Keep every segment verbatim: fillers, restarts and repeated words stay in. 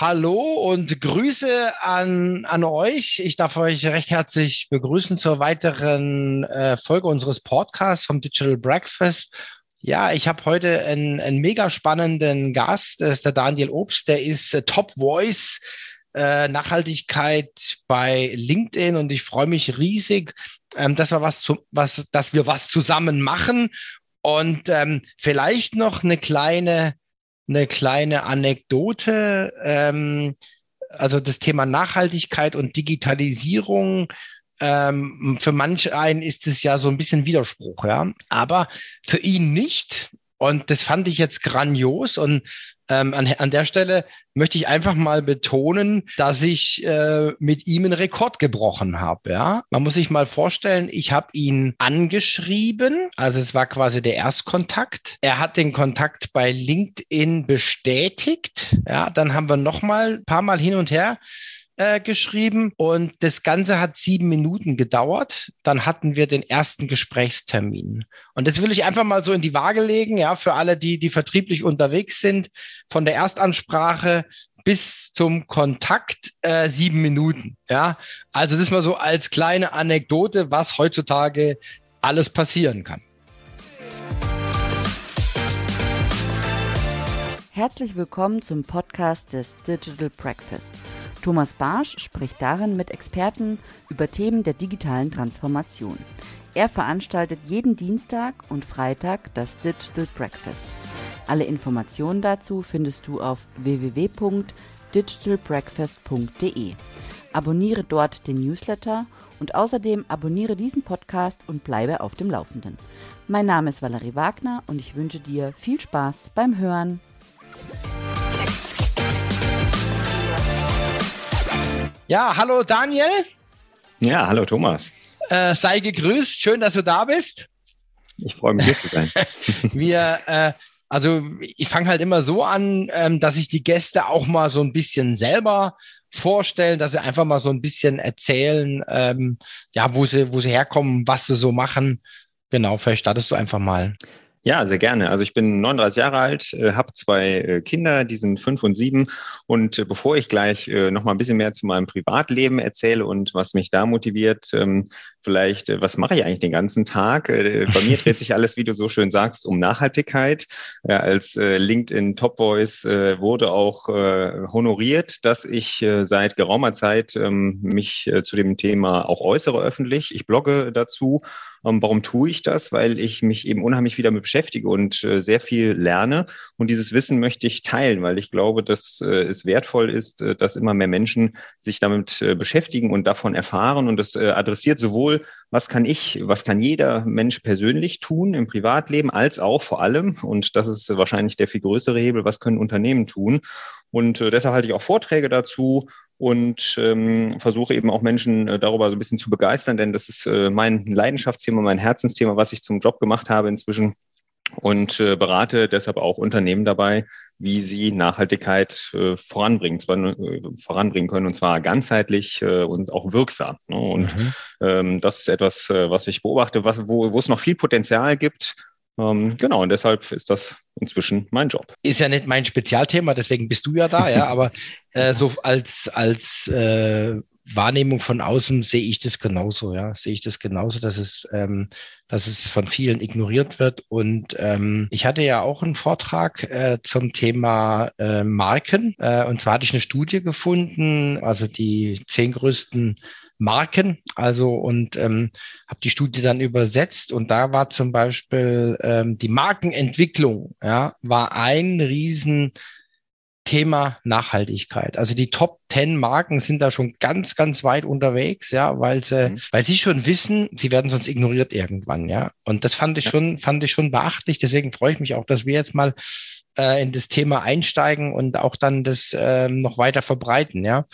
Hallo und Grüße an, an euch. Ich darf euch recht herzlich begrüßen zur weiteren äh, Folge unseres Podcasts vom Digital Breakfast. Ja, ich habe heute einen, einen mega spannenden Gast, das ist der Daniel Obst, der ist äh, Top Voice äh, Nachhaltigkeit bei LinkedIn und ich freue mich riesig, ähm, dass wir was, zu, was, dass wir was zusammen machen und ähm, vielleicht noch eine kleine Eine kleine Anekdote, ähm, also das Thema Nachhaltigkeit und Digitalisierung. Ähm, für manch einen ist es ja so ein bisschen Widerspruch, ja, aber für ihn nicht. Und das fand ich jetzt grandios. Und ähm, an, an der Stelle möchte ich einfach mal betonen, dass ich äh, mit ihm einen Rekord gebrochen habe. Ja? Man muss sich mal vorstellen, ich habe ihn angeschrieben. Also es war quasi der Erstkontakt. Er hat den Kontakt bei LinkedIn bestätigt. Ja? Dann haben wir noch mal ein paar Mal hin und her Äh, geschrieben und das Ganze hat sieben Minuten gedauert. Dann hatten wir den ersten Gesprächstermin. Und das will ich einfach mal so in die Waage legen, ja, für alle, die, die vertrieblich unterwegs sind, von der Erstansprache bis zum Kontakt äh, sieben Minuten. Ja, also das mal so als kleine Anekdote, was heutzutage alles passieren kann. Herzlich willkommen zum Podcast des Digital Breakfast. Thomas Barsch spricht darin mit Experten über Themen der digitalen Transformation. Er veranstaltet jeden Dienstag und Freitag das Digital Breakfast. Alle Informationen dazu findest du auf w w w punkt digital breakfast punkt d e. Abonniere dort den Newsletter und außerdem abonniere diesen Podcast und bleibe auf dem Laufenden. Mein Name ist Valerie Wagner und ich wünsche dir viel Spaß beim Hören. Ja, hallo Daniel. Ja, hallo Thomas. Äh, sei gegrüßt, schön, dass du da bist. Ich freue mich, hier zu sein. Wir, äh, also ich fange halt immer so an, ähm, dass ich die Gäste auch mal so ein bisschen selber vorstellen, dass sie einfach mal so ein bisschen erzählen, ähm, ja, wo sie, wo sie herkommen, was sie so machen. Genau, vielleicht startest du einfach mal. Ja, sehr gerne. Also ich bin neununddreißig Jahre alt, äh, habe zwei äh, Kinder, die sind fünf und sieben. Und äh, bevor ich gleich äh, noch mal ein bisschen mehr zu meinem Privatleben erzähle und was mich da motiviert, ähm, vielleicht, äh, was mache ich eigentlich den ganzen Tag? Äh, bei mir dreht sich alles, wie du so schön sagst, um Nachhaltigkeit. Äh, als äh, LinkedIn Top Voice äh, wurde auch äh, honoriert, dass ich äh, seit geraumer Zeit äh, mich äh, zu dem Thema auch äußere öffentlich. Ich blogge dazu. Um, warum tue ich das? Weil ich mich eben unheimlich wieder mit beschäftige und äh, sehr viel lerne. Und dieses Wissen möchte ich teilen, weil ich glaube, dass äh, es wertvoll ist, äh, dass immer mehr Menschen sich damit äh, beschäftigen und davon erfahren. Und das äh, adressiert sowohl, was kann ich, was kann jeder Mensch persönlich tun im Privatleben, als auch vor allem, und das ist wahrscheinlich der viel größere Hebel, was können Unternehmen tun? Und äh, deshalb halte ich auch Vorträge dazu. Und ähm, versuche eben auch Menschen äh, darüber so ein bisschen zu begeistern, denn das ist äh, mein Leidenschaftsthema, mein Herzensthema, was ich zum Job gemacht habe inzwischen und äh, berate deshalb auch Unternehmen dabei, wie sie Nachhaltigkeit äh, voranbringen, zwar, äh, voranbringen können und zwar ganzheitlich äh, und auch wirksam. Ne? Und mhm. ähm, das ist etwas, äh, was ich beobachte, was, wo, wo es noch viel Potenzial gibt. Genau, und deshalb ist das inzwischen mein Job. Ist ja nicht mein Spezialthema, deswegen bist du ja da, ja, aber äh, so als, als äh, Wahrnehmung von außen sehe ich das genauso, ja, sehe ich das genauso, dass es, ähm, dass es von vielen ignoriert wird. Und ähm, ich hatte ja auch einen Vortrag äh, zum Thema äh, Marken äh, und zwar hatte ich eine Studie gefunden, also die zehn größten Marken, also und ähm, habe die Studie dann übersetzt und da war zum Beispiel ähm, die Markenentwicklung, ja, war ein Riesenthema Nachhaltigkeit. Also die Top zehn Marken sind da schon ganz, ganz weit unterwegs, ja, weil sie, mhm. weil sie schon wissen, sie werden sonst ignoriert irgendwann, ja. Und das fand ich schon, fand ich schon beachtlich. Deswegen freue ich mich auch, dass wir jetzt mal in das Thema einsteigen und auch dann das ähm, noch weiter verbreiten, ja.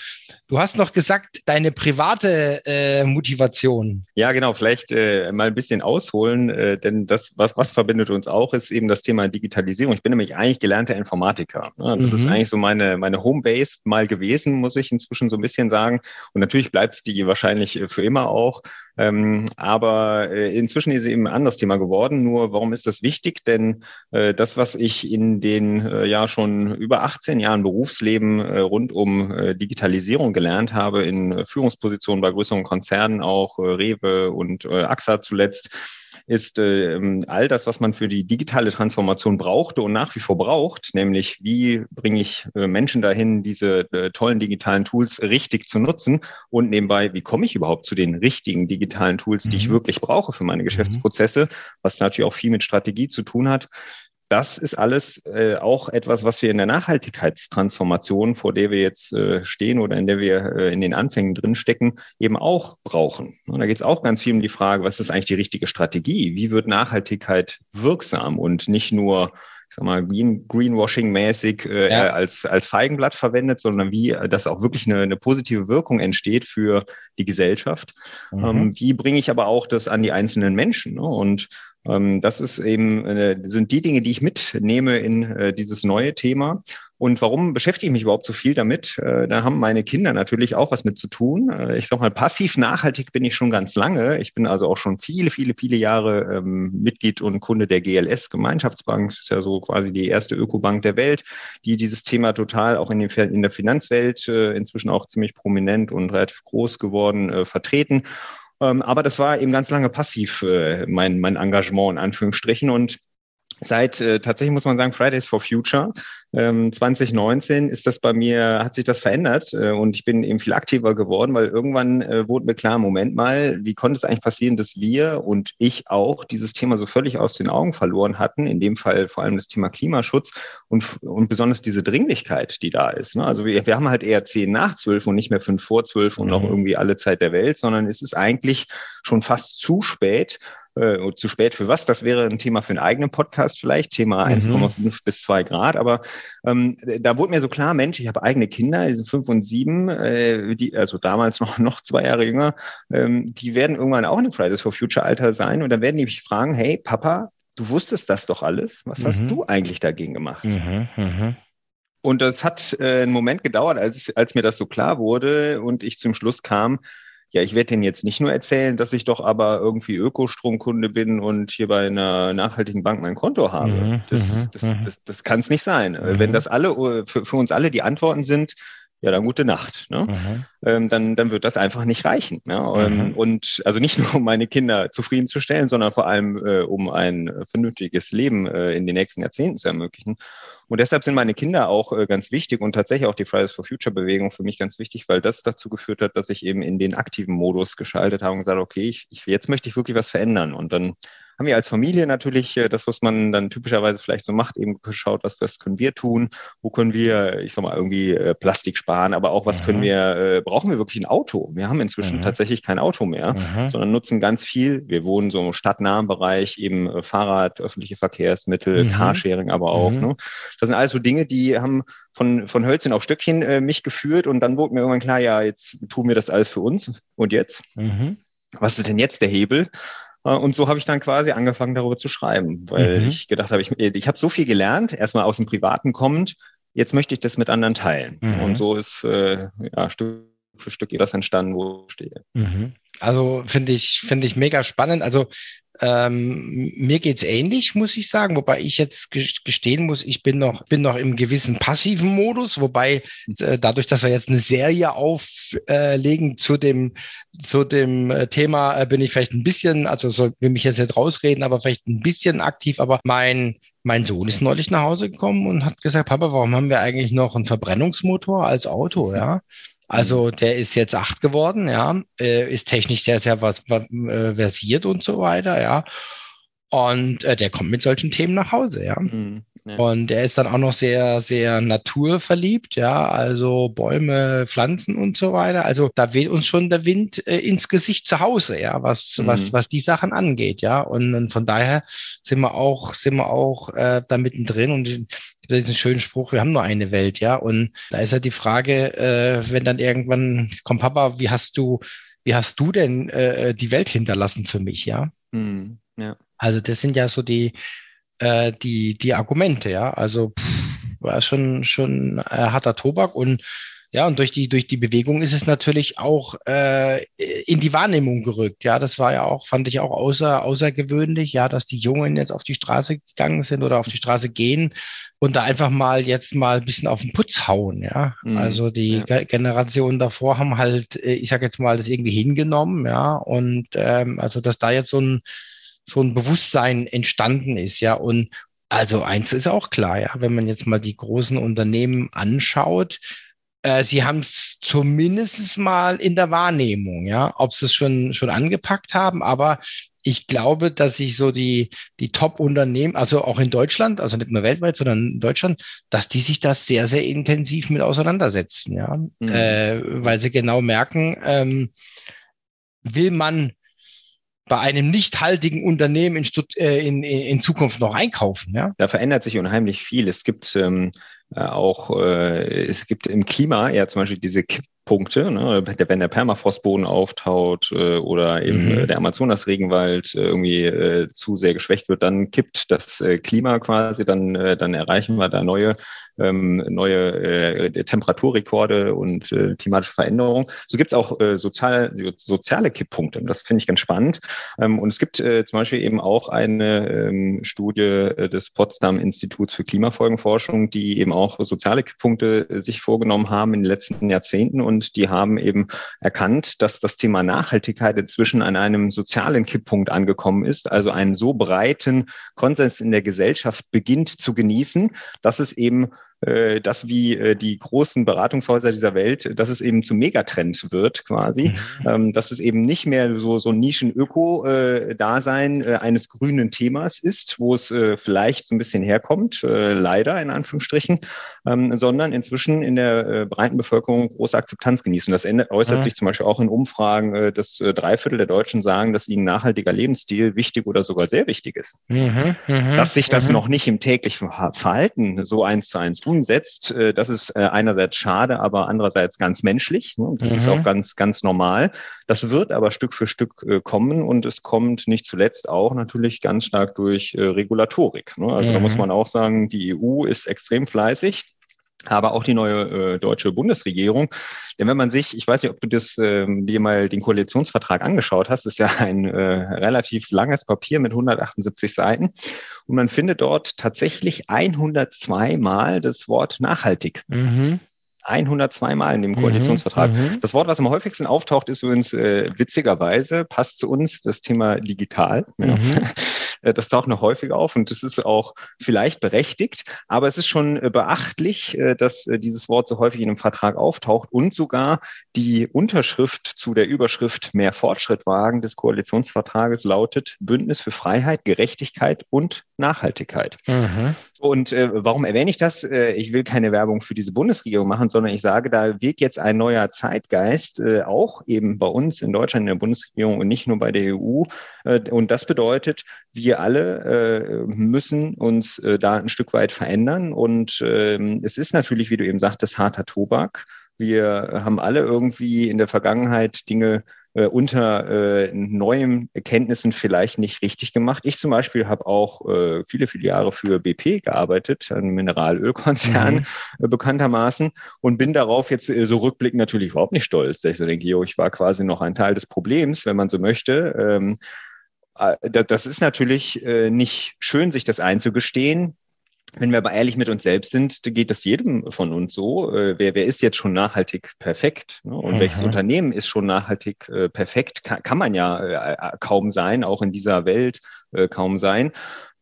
Du hast noch gesagt, deine private äh, Motivation. Ja, genau, vielleicht äh, mal ein bisschen ausholen, äh, denn das, was, was verbindet uns auch, ist eben das Thema Digitalisierung. Ich bin nämlich eigentlich gelernter Informatiker. Ne? Das mhm. ist eigentlich so meine, meine Homebase mal gewesen, muss ich inzwischen so ein bisschen sagen. Und natürlich bleibt es die wahrscheinlich für immer auch. Ähm, aber äh, inzwischen ist es eben ein anderes Thema geworden. Nur warum ist das wichtig? Denn äh, das, was ich in den äh, ja schon über achtzehn Jahren Berufsleben äh, rund um äh, Digitalisierung gelernt habe, in äh, Führungspositionen bei größeren Konzernen, auch äh, Rewe und äh, AXA zuletzt, ist äh, all das, was man für die digitale Transformation brauchte und nach wie vor braucht, nämlich wie bringe ich äh, Menschen dahin, diese äh, tollen digitalen Tools richtig zu nutzen und nebenbei, wie komme ich überhaupt zu den richtigen digitalen Tools, die mhm. ich wirklich brauche für meine Geschäftsprozesse, was natürlich auch viel mit Strategie zu tun hat. Das ist alles äh, auch etwas, was wir in der Nachhaltigkeitstransformation, vor der wir jetzt äh, stehen oder in der wir äh, in den Anfängen drinstecken, eben auch brauchen. Und da geht es auch ganz viel um die Frage, was ist eigentlich die richtige Strategie? Wie wird Nachhaltigkeit wirksam und nicht nur, ich sag mal, Green, Greenwashing-mäßig äh, ja. als, als Feigenblatt verwendet, sondern wie, dass auch wirklich eine, eine positive Wirkung entsteht für die Gesellschaft. Mhm. Ähm, wie bringe ich aber auch das an die einzelnen Menschen? Ne? Und ähm, das ist eben, äh, sind die Dinge, die ich mitnehme in äh, dieses neue Thema. Und warum beschäftige ich mich überhaupt so viel damit? Äh, da haben meine Kinder natürlich auch was mit zu tun. Äh, ich sag mal, passiv nachhaltig bin ich schon ganz lange. Ich bin also auch schon viele, viele, viele Jahre ähm, Mitglied und Kunde der G L S-Gemeinschaftsbank. Das ist ja so quasi die erste Ökobank der Welt, die dieses Thema total auch in, den, in der Finanzwelt äh, inzwischen auch ziemlich prominent und relativ groß geworden äh, vertreten. Ähm, aber das war eben ganz lange passiv, äh, mein, mein Engagement in Anführungsstrichen. Und Seit äh, tatsächlich muss man sagen, Fridays for Future ähm, zwanzig neunzehn ist das bei mir, hat sich das verändert äh, und ich bin eben viel aktiver geworden, weil irgendwann äh, wurde mir klar, Moment mal, wie konnte es eigentlich passieren, dass wir und ich auch dieses Thema so völlig aus den Augen verloren hatten, in dem Fall vor allem das Thema Klimaschutz und, und besonders diese Dringlichkeit, die da ist. Ne? Also wir, wir haben halt eher zehn nach zwölf und nicht mehr fünf vor zwölf und auch irgendwie alle Zeit der Welt, sondern es ist eigentlich schon fast zu spät. Äh, zu spät für was, das wäre ein Thema für einen eigenen Podcast vielleicht, Thema mhm. eins Komma fünf bis zwei Grad, aber ähm, da wurde mir so klar, Mensch, ich habe eigene Kinder, die sind fünf und sieben, äh, die, also damals noch, noch zwei Jahre jünger, ähm, die werden irgendwann auch in einem Fridays for Future Alter sein und dann werden die mich fragen, hey Papa, du wusstest das doch alles, was mhm. hast du eigentlich dagegen gemacht? Mhm, mhm. Und das hat äh, einen Moment gedauert, als, als mir das so klar wurde und ich zum Schluss kam, ja, ich werde denen jetzt nicht nur erzählen, dass ich doch aber irgendwie Ökostromkunde bin und hier bei einer nachhaltigen Bank mein Konto habe. Mhm, das das, das, das kann es nicht sein. Mhm. Wenn das alle für, für uns alle die Antworten sind, ja, dann gute Nacht. Ne? Mhm. Ähm, dann, dann wird das einfach nicht reichen. Ne? Mhm. Und also nicht nur, um meine Kinder zufriedenzustellen, sondern vor allem, äh, um ein vernünftiges Leben äh, in den nächsten Jahrzehnten zu ermöglichen. Und deshalb sind meine Kinder auch äh, ganz wichtig und tatsächlich auch die Fridays for Future-Bewegung für mich ganz wichtig, weil das dazu geführt hat, dass ich eben in den aktiven Modus geschaltet habe und gesagt, okay, ich, ich, jetzt möchte ich wirklich was verändern. Und dann haben wir als Familie natürlich das, was man dann typischerweise vielleicht so macht, eben geschaut, was, was können wir tun, wo können wir, ich sag mal, irgendwie Plastik sparen, aber auch was mhm. können wir, brauchen wir wirklich ein Auto? Wir haben inzwischen mhm. tatsächlich kein Auto mehr, mhm. sondern nutzen ganz viel. Wir wohnen so im stadtnahen Bereich, eben Fahrrad, öffentliche Verkehrsmittel, mhm. Carsharing aber auch. Mhm. Ne? Das sind alles so Dinge, die haben von, von Hölzchen auf Stöckchen äh, mich geführt und dann wurde mir irgendwann klar, ja, jetzt tun wir das alles für uns und jetzt? Mhm. Was ist denn jetzt der Hebel? Und so habe ich dann quasi angefangen, darüber zu schreiben, weil mhm. ich gedacht habe, ich, ich habe so viel gelernt, erstmal aus dem Privaten kommend, jetzt möchte ich das mit anderen teilen. Mhm. Und so ist äh, ja, Stück für Stück das entstanden, wo ich stehe. Mhm. Also finde ich, finde ich mega spannend. Also ähm, mir geht's ähnlich, muss ich sagen, wobei ich jetzt gestehen muss, ich bin noch, bin noch im gewissen passiven Modus, wobei äh, dadurch, dass wir jetzt eine Serie auflegen äh, zu dem, zu dem Thema, äh, bin ich vielleicht ein bisschen, also soll, will mich jetzt nicht rausreden, aber vielleicht ein bisschen aktiv, aber mein, mein Sohn ist neulich nach Hause gekommen und hat gesagt, Papa, warum haben wir eigentlich noch einen Verbrennungsmotor als Auto, ja? Also der ist jetzt acht geworden, ja, ist technisch sehr, sehr was, was äh, versiert und so weiter, ja. Und äh, der kommt mit solchen Themen nach Hause, ja. Mhm, ja. Und er ist dann auch noch sehr, sehr naturverliebt, ja, also Bäume, Pflanzen und so weiter. Also da weht uns schon der Wind äh, ins Gesicht zu Hause, ja, was, mhm. was, was die Sachen angeht, ja. Und, und von daher sind wir auch, sind wir auch äh, da mittendrin und das ist ein schöner Spruch, wir haben nur eine Welt, ja. Und da ist halt die Frage, äh, wenn dann irgendwann, komm Papa, wie hast du, wie hast du denn äh, die Welt hinterlassen für mich, ja? Mhm, ja. Also das sind ja so die, äh, die, die Argumente, ja. Also pff, war schon, schon äh, harter Tobak und Ja, und durch die, durch die Bewegung ist es natürlich auch äh, in die Wahrnehmung gerückt. Ja, das war ja auch, fand ich auch außer, außergewöhnlich, ja, dass die Jungen jetzt auf die Straße gegangen sind oder auf die Straße gehen und da einfach mal jetzt mal ein bisschen auf den Putz hauen. Ja, mhm, also die ja. Generationen davor haben halt, ich sag jetzt mal, das irgendwie hingenommen. Ja, und ähm, also, dass da jetzt so ein, so ein Bewusstsein entstanden ist. Ja, und also eins ist auch klar, ja, wenn man jetzt mal die großen Unternehmen anschaut, äh, sie haben es zumindest mal in der Wahrnehmung, ja, ob sie es schon, schon angepackt haben, aber ich glaube, dass sich so die, die Top-Unternehmen, also auch in Deutschland, also nicht nur weltweit, sondern in Deutschland, dass die sich das sehr, sehr intensiv mit auseinandersetzen, ja, mhm. äh, weil sie genau merken, ähm, will man bei einem nicht haltigen Unternehmen in, Stutt- äh, in, in Zukunft noch einkaufen. Ja? Da verändert sich unheimlich viel. Es gibt ähm, auch, äh, es gibt im Klima ja zum Beispiel diese Kipppunkte, ne? Wenn der Permafrostboden auftaut äh, oder eben mhm. äh, der Amazonas-Regenwald äh, irgendwie äh, zu sehr geschwächt wird, dann kippt das äh, Klima quasi, dann, äh, dann erreichen wir da neue Ähm, neue äh, Temperaturrekorde und äh, klimatische Veränderungen. So gibt es auch äh, sozial, soziale Kipppunkte. Das finde ich ganz spannend. Ähm, und es gibt äh, zum Beispiel eben auch eine ähm, Studie äh, des Potsdam-Instituts für Klimafolgenforschung, die eben auch soziale Kipppunkte äh, sich vorgenommen haben in den letzten Jahrzehnten. Und die haben eben erkannt, dass das Thema Nachhaltigkeit inzwischen an einem sozialen Kipppunkt angekommen ist, also einen so breiten Konsens in der Gesellschaft beginnt zu genießen, dass es eben das wie die großen Beratungshäuser dieser Welt, dass es eben zum Megatrend wird quasi, dass es eben nicht mehr so so Nischen-Öko-Dasein eines grünen Themas ist, wo es vielleicht so ein bisschen herkommt, leider in Anführungsstrichen, sondern inzwischen in der breiten Bevölkerung große Akzeptanz genießen. Das äußert ja. sich zum Beispiel auch in Umfragen, dass drei Viertel der Deutschen sagen, dass ihnen nachhaltiger Lebensstil wichtig oder sogar sehr wichtig ist. Mhm, mh, dass sich das mh. noch nicht im täglichen Verhalten so eins zu eins umsetzt. Das ist einerseits schade, aber andererseits ganz menschlich. Das mhm. ist auch ganz, ganz normal. Das wird aber Stück für Stück kommen und es kommt nicht zuletzt auch natürlich ganz stark durch Regulatorik. Also mhm. da muss man auch sagen, die E U ist extrem fleißig. Aber auch die neue äh, deutsche Bundesregierung. Denn wenn man sich, ich weiß nicht, ob du das, äh, dir mal den Koalitionsvertrag angeschaut hast, ist ja ein äh, relativ langes Papier mit hundertachtundsiebzig Seiten. Und man findet dort tatsächlich hundertzweimal das Wort nachhaltig. Mhm. hundertzweimal in dem Koalitionsvertrag. Mhm, das Wort, was am häufigsten auftaucht, ist übrigens äh, witzigerweise, passt zu uns, das Thema digital. Ja. Mhm. Das taucht noch häufig auf und das ist auch vielleicht berechtigt, aber es ist schon äh, beachtlich, äh, dass äh, dieses Wort so häufig in einem Vertrag auftaucht und sogar die Unterschrift zu der Überschrift Mehr Fortschritt wagen des Koalitionsvertrages lautet Bündnis für Freiheit, Gerechtigkeit und Nachhaltigkeit. Mhm. Und äh, warum erwähne ich das? Äh, ich will keine Werbung für diese Bundesregierung machen, sondern ich sage, da weht jetzt ein neuer Zeitgeist, äh, auch eben bei uns in Deutschland, in der Bundesregierung und nicht nur bei der E U. Äh, und das bedeutet, wir alle äh, müssen uns äh, da ein Stück weit verändern. Und äh, es ist natürlich, wie du eben sagtest, harter Tobak. Wir haben alle irgendwie in der Vergangenheit Dinge Äh, unter äh, neuen Erkenntnissen vielleicht nicht richtig gemacht. Ich zum Beispiel habe auch äh, viele, viele Jahre für B P gearbeitet, einen Mineralölkonzern mhm. äh, bekanntermaßen und bin darauf jetzt äh, so rückblickend natürlich überhaupt nicht stolz. Ich so denke, jo, ich war quasi noch ein Teil des Problems, wenn man so möchte. Ähm, äh, das ist natürlich äh, nicht schön, sich das einzugestehen. Wenn wir aber ehrlich mit uns selbst sind, geht das jedem von uns so. Äh, wer, wer ist jetzt schon nachhaltig perfekt? Ne? Und mhm. welches Unternehmen ist schon nachhaltig äh, perfekt? Ka- kann man ja äh, kaum sein, auch in dieser Welt äh, kaum sein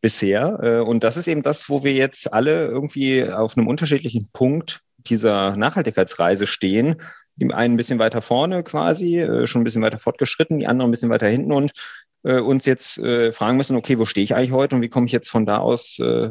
bisher. Äh, und das ist eben das, wo wir jetzt alle irgendwie auf einem unterschiedlichen Punkt dieser Nachhaltigkeitsreise stehen. Die einen ein bisschen weiter vorne quasi, äh, schon ein bisschen weiter fortgeschritten, die anderen ein bisschen weiter hinten und uns jetzt äh, fragen müssen, okay, wo stehe ich eigentlich heute und wie komme ich jetzt von da aus äh,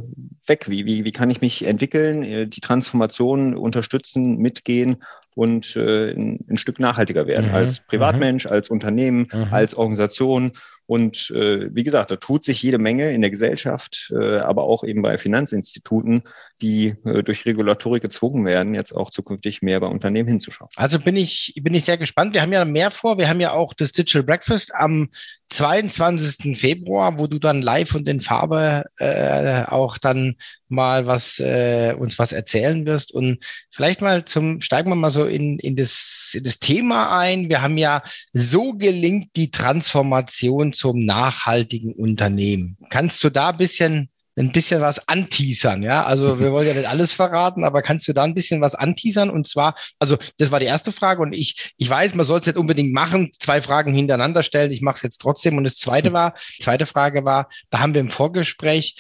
weg? Wie, wie, wie kann ich mich entwickeln, äh, die Transformation unterstützen, mitgehen und äh, ein, ein Stück nachhaltiger werden mhm. als Privatmensch, mhm. als Unternehmen, mhm. als Organisation. Und äh, wie gesagt, da tut sich jede Menge in der Gesellschaft, äh, aber auch eben bei Finanzinstituten, die äh, durch Regulatorik gezwungen werden, jetzt auch zukünftig mehr bei Unternehmen hinzuschauen. Also bin ich bin ich sehr gespannt. Wir haben ja mehr vor. Wir haben ja auch das Digital Breakfast am zweiundzwanzigsten Februar, wo du dann live und in Farbe äh, auch dann mal was äh, uns was erzählen wirst. Und vielleicht mal zum, steigen wir mal so in in das in das Thema ein. Wir haben ja, so gelingt die Transformation zum nachhaltigen Unternehmen. Kannst du da ein bisschen ein bisschen was anteasern, ja? Also wir wollen ja nicht alles verraten, aber kannst du da ein bisschen was anteasern? Und zwar, also das war die erste Frage und ich ich weiß, man soll es nicht unbedingt machen, zwei Fragen hintereinander stellen, ich mache es jetzt trotzdem. Und das zweite war, zweite Frage war, da haben wir im Vorgespräch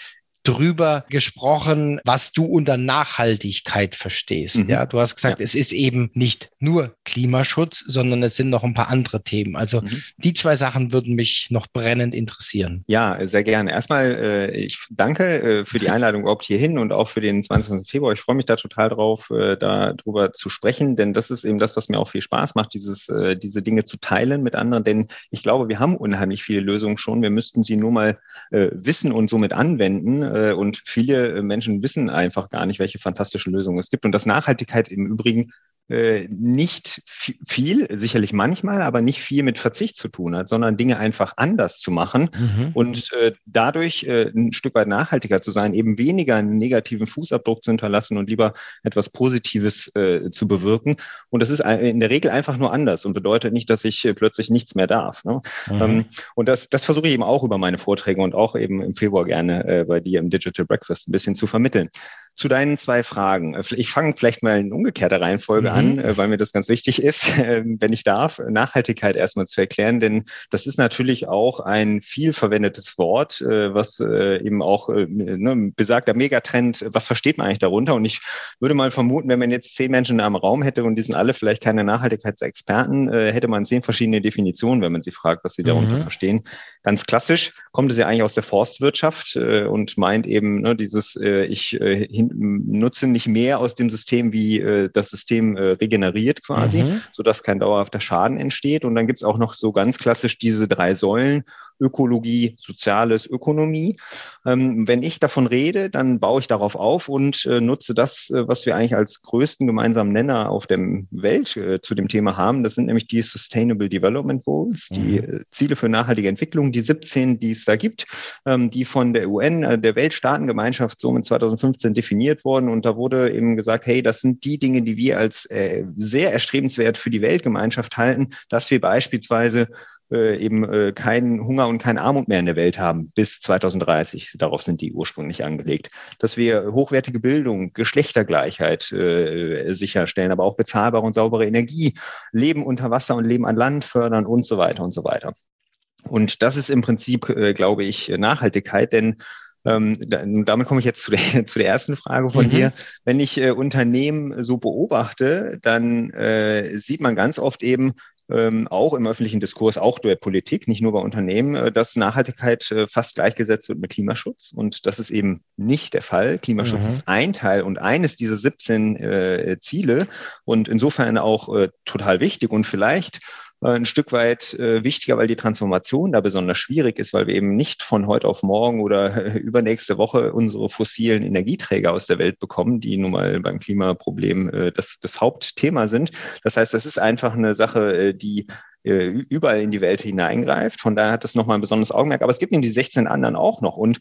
drüber gesprochen, was du unter Nachhaltigkeit verstehst. Mhm. Ja, du hast gesagt, ja. Es ist eben nicht nur Klimaschutz, sondern es sind noch ein paar andere Themen. Also mhm. die zwei Sachen würden mich noch brennend interessieren. Ja, sehr gerne. Erstmal, ich danke für die Einladung überhaupt hierhin und auch für den zweiundzwanzigsten Februar. Ich freue mich da total drauf, darüber zu sprechen, denn das ist eben das, was mir auch viel Spaß macht, dieses, diese Dinge zu teilen mit anderen. Denn ich glaube, wir haben unheimlich viele Lösungen schon. Wir müssten sie nur mal wissen und somit anwenden. Und viele Menschen wissen einfach gar nicht, welche fantastischen Lösungen es gibt. Und dass Nachhaltigkeit im Übrigen äh, nicht viel, sicherlich manchmal, aber nicht viel mit Verzicht zu tun hat, sondern Dinge einfach anders zu machen mhm. und äh, dadurch äh, ein Stück weit nachhaltiger zu sein, eben weniger einen negativen Fußabdruck zu hinterlassen und lieber etwas Positives äh, zu bewirken. Und das ist in der Regel einfach nur anders und bedeutet nicht, dass ich äh, plötzlich nichts mehr darf. Ne? Mhm. Ähm, und das, das versuche ich eben auch über meine Vorträge und auch eben im Februar gerne äh, bei dir im Digital Breakfast ein bisschen zu vermitteln. Zu deinen zwei Fragen. Ich fange vielleicht mal in umgekehrter Reihenfolge mhm. an, weil mir das ganz wichtig ist, wenn ich darf, Nachhaltigkeit erstmal zu erklären, denn das ist natürlich auch ein viel verwendetes Wort, was eben auch ne, besagter Megatrend, was versteht man eigentlich darunter? Und ich würde mal vermuten, wenn man jetzt zehn Menschen in einem Raum hätte und die sind alle vielleicht keine Nachhaltigkeitsexperten, hätte man zehn verschiedene Definitionen, wenn man sie fragt, was sie darunter mhm. verstehen. Ganz klassisch kommt es ja eigentlich aus der Forstwirtschaft und meint eben ne, dieses, ich hin nutze nicht mehr aus dem System, wie äh, das System äh, regeneriert quasi, mhm. sodass kein dauerhafter Schaden entsteht. Und dann gibt es auch noch so ganz klassisch diese drei Säulen, Ökologie, Soziales, Ökonomie. Ähm, wenn ich davon rede, dann baue ich darauf auf und äh, nutze das, äh, was wir eigentlich als größten gemeinsamen Nenner auf der Welt äh, zu dem Thema haben. Das sind nämlich die Sustainable Development Goals, mhm. die äh, Ziele für nachhaltige Entwicklung, die siebzehn, die es da gibt, ähm, die von der U N, äh, der Weltstaatengemeinschaft, so in zweitausendfünfzehn definiert worden. Und da wurde eben gesagt, hey, das sind die Dinge, die wir als äh, sehr erstrebenswert für die Weltgemeinschaft halten, dass wir beispielsweise Äh, eben äh, keinen Hunger und keine Armut mehr in der Welt haben bis zweitausenddreißig. Darauf sind die ursprünglich angelegt. Dass wir hochwertige Bildung, Geschlechtergleichheit äh, sicherstellen, aber auch bezahlbare und saubere Energie, Leben unter Wasser und Leben an Land fördern und so weiter und so weiter. Und das ist im Prinzip, äh, glaube ich, Nachhaltigkeit, denn Ähm, damit komme ich jetzt zu der, zu der ersten Frage von mhm. dir. Wenn ich äh, Unternehmen so beobachte, dann äh, sieht man ganz oft eben, Ähm, auch im öffentlichen Diskurs, auch durch Politik, nicht nur bei Unternehmen, äh, dass Nachhaltigkeit äh, fast gleichgesetzt wird mit Klimaschutz. Und das ist eben nicht der Fall. Klimaschutz mhm. ist ein Teil und eines dieser siebzehn äh, Ziele und insofern auch äh, total wichtig und vielleicht äh, ein Stück weit äh, wichtiger, weil die Transformation da besonders schwierig ist, weil wir eben nicht von heute auf morgen oder äh, übernächste Woche unsere fossilen Energieträger aus der Welt bekommen, die nun mal beim Klimaproblem äh, das, das Hauptthema sind. Das heißt, das ist einfach eine Sache, äh, die äh, überall in die Welt hineingreift. Von daher hat das nochmal ein besonderes Augenmerk. Aber es gibt eben die sechzehn anderen auch noch. Und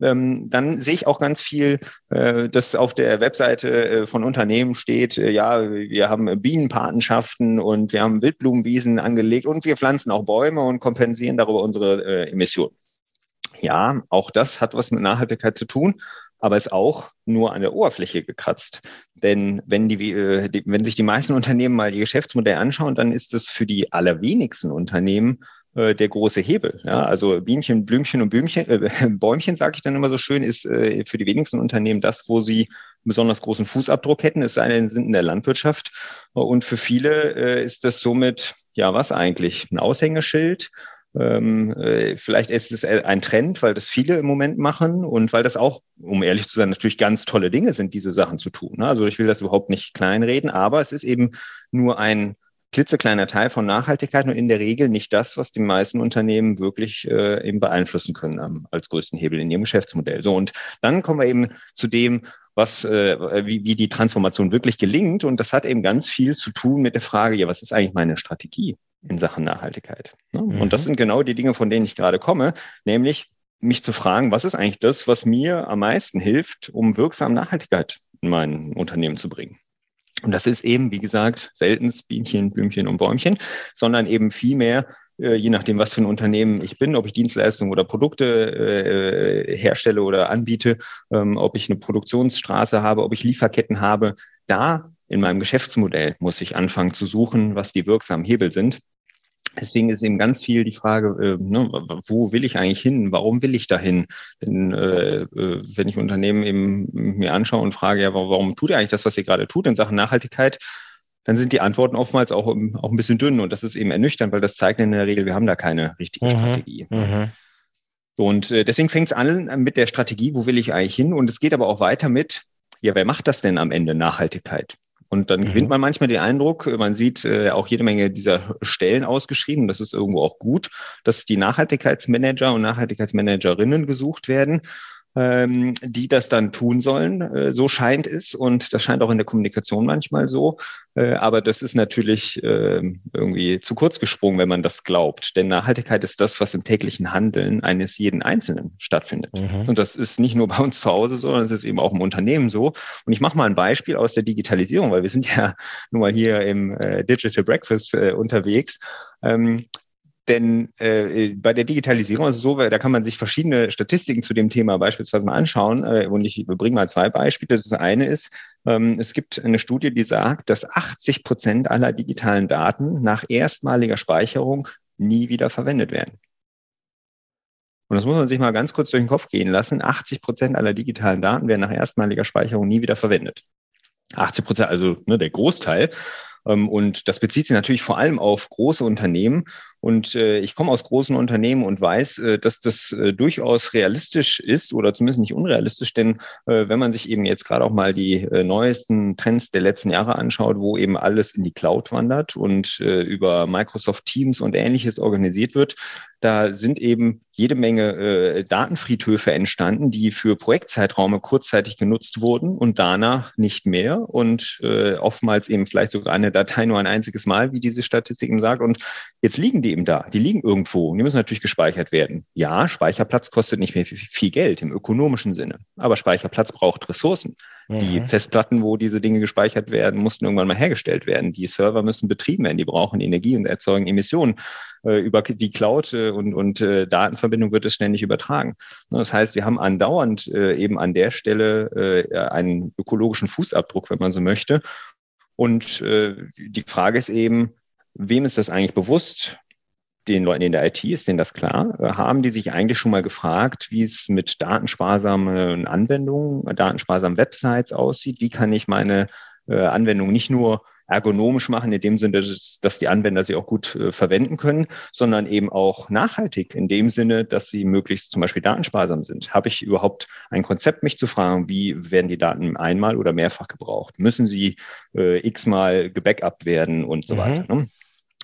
ähm, dann sehe ich auch ganz viel, äh, dass auf der Webseite äh, von Unternehmen steht, äh, ja, wir haben Bienenpatenschaften und wir haben Wildblumenwiesen angelegt und wir pflanzen auch Bäume und kompensieren darüber unsere äh, Emissionen. Ja, auch das hat was mit Nachhaltigkeit zu tun, aber ist auch nur an der Oberfläche gekratzt. Denn wenn, die, wenn sich die meisten Unternehmen mal ihr Geschäftsmodell anschauen, dann ist es für die allerwenigsten Unternehmen der große Hebel. Ja, also Bienchen, Blümchen und Bümchen, äh, Bäumchen, sage ich dann immer so schön, ist äh, für die wenigsten Unternehmen das, wo sie besonders großen Fußabdruck hätten. Es sei denn, sind in der Landwirtschaft. Und für viele äh, ist das somit, ja, was eigentlich? Ein Aushängeschild. Ähm, äh, vielleicht ist es ein Trend, weil das viele im Moment machen und weil das auch, um ehrlich zu sein, natürlich ganz tolle Dinge sind, diese Sachen zu tun. Also ich will das überhaupt nicht kleinreden, aber es ist eben nur ein klitzekleiner Teil von Nachhaltigkeit und in der Regel nicht das, was die meisten Unternehmen wirklich äh, eben beeinflussen können am, als größten Hebel in ihrem Geschäftsmodell. So, und dann kommen wir eben zu dem, was, äh, wie, wie die Transformation wirklich gelingt. Und das hat eben ganz viel zu tun mit der Frage, ja, was ist eigentlich meine Strategie in Sachen Nachhaltigkeit? Ne? Mhm. Und das sind genau die Dinge, von denen ich gerade komme, nämlich mich zu fragen, was ist eigentlich das, was mir am meisten hilft, um wirksam Nachhaltigkeit in mein Unternehmen zu bringen? Und das ist eben, wie gesagt, selten Bienchen, Blümchen und Bäumchen, sondern eben vielmehr, äh, je nachdem, was für ein Unternehmen ich bin, ob ich Dienstleistungen oder Produkte äh, herstelle oder anbiete, ähm, ob ich eine Produktionsstraße habe, ob ich Lieferketten habe, da in meinem Geschäftsmodell muss ich anfangen zu suchen, was die wirksamen Hebel sind. Deswegen ist eben ganz viel die Frage, äh, ne, wo will ich eigentlich hin? Warum will ich dahin? Denn, äh, äh, wenn ich Unternehmen eben mir anschaue und frage, ja, warum, warum tut ihr eigentlich das, was ihr gerade tut in Sachen Nachhaltigkeit, dann sind die Antworten oftmals auch, auch ein bisschen dünn. Und das ist eben ernüchternd, weil das zeigt in der Regel, wir haben da keine richtige mhm. Strategie. Mhm. Und äh, deswegen fängt es an mit der Strategie, wo will ich eigentlich hin? Und es geht aber auch weiter mit, ja, wer macht das denn am Ende, Nachhaltigkeit? Und dann gewinnt man manchmal den Eindruck, man sieht äh, auch jede Menge dieser Stellen ausgeschrieben, das ist irgendwo auch gut, dass die Nachhaltigkeitsmanager und Nachhaltigkeitsmanagerinnen gesucht werden, ähm, die das dann tun sollen. Äh, so scheint es und das scheint auch in der Kommunikation manchmal so. Äh, aber das ist natürlich äh, irgendwie zu kurz gesprungen, wenn man das glaubt. Denn Nachhaltigkeit ist das, was im täglichen Handeln eines jeden Einzelnen stattfindet. Mhm. Und das ist nicht nur bei uns zu Hause, sondern es ist eben auch im Unternehmen so. Und ich mache mal ein Beispiel aus der Digitalisierung, weil wir sind ja nun mal hier im äh, Digital Breakfast äh, unterwegs. Ähm, Denn äh, bei der Digitalisierung ist es so, da kann man sich verschiedene Statistiken zu dem Thema beispielsweise mal anschauen. Äh, und ich bringe mal zwei Beispiele. Das eine ist, ähm, es gibt eine Studie, die sagt, dass achtzig Prozent aller digitalen Daten nach erstmaliger Speicherung nie wieder verwendet werden. Und das muss man sich mal ganz kurz durch den Kopf gehen lassen. achtzig Prozent aller digitalen Daten werden nach erstmaliger Speicherung nie wieder verwendet. achtzig Prozent, also ne, der Großteil. Und das bezieht sich natürlich vor allem auf große Unternehmen. Und äh, ich komme aus großen Unternehmen und weiß, äh, dass das äh, durchaus realistisch ist oder zumindest nicht unrealistisch. Denn äh, wenn man sich eben jetzt gerade auch mal die äh, neuesten Trends der letzten Jahre anschaut, wo eben alles in die Cloud wandert und äh, über Microsoft Teams und Ähnliches organisiert wird, da sind eben jede Menge äh, Datenfriedhöfe entstanden, die für Projektzeiträume kurzzeitig genutzt wurden und danach nicht mehr. Und äh, oftmals eben vielleicht sogar eine Datei nur ein einziges Mal, wie diese Statistik eben sagt. Und jetzt liegen die eben da. Die liegen irgendwo und die müssen natürlich gespeichert werden. Ja, Speicherplatz kostet nicht mehr viel Geld im ökonomischen Sinne, aber Speicherplatz braucht Ressourcen. Mhm. Die Festplatten, wo diese Dinge gespeichert werden, mussten irgendwann mal hergestellt werden. Die Server müssen betrieben werden, die brauchen Energie und erzeugen Emissionen. Über die Cloud und, und Datenverbindung wird es ständig übertragen. Das heißt, wir haben andauernd eben an der Stelle einen ökologischen Fußabdruck, wenn man so möchte. Und die Frage ist eben, wem ist das eigentlich bewusst? Den Leuten in der I T, ist denen das klar? Haben die sich eigentlich schon mal gefragt, wie es mit datensparsamen Anwendungen, datensparsamen Websites aussieht? Wie kann ich meine äh, Anwendung nicht nur ergonomisch machen, in dem Sinne, dass, dass die Anwender sie auch gut äh, verwenden können, sondern eben auch nachhaltig, in dem Sinne, dass sie möglichst zum Beispiel datensparsam sind? Habe ich überhaupt ein Konzept, mich zu fragen, wie werden die Daten einmal oder mehrfach gebraucht? Müssen sie äh, x-mal gebackupt werden und so mhm. weiter, ne?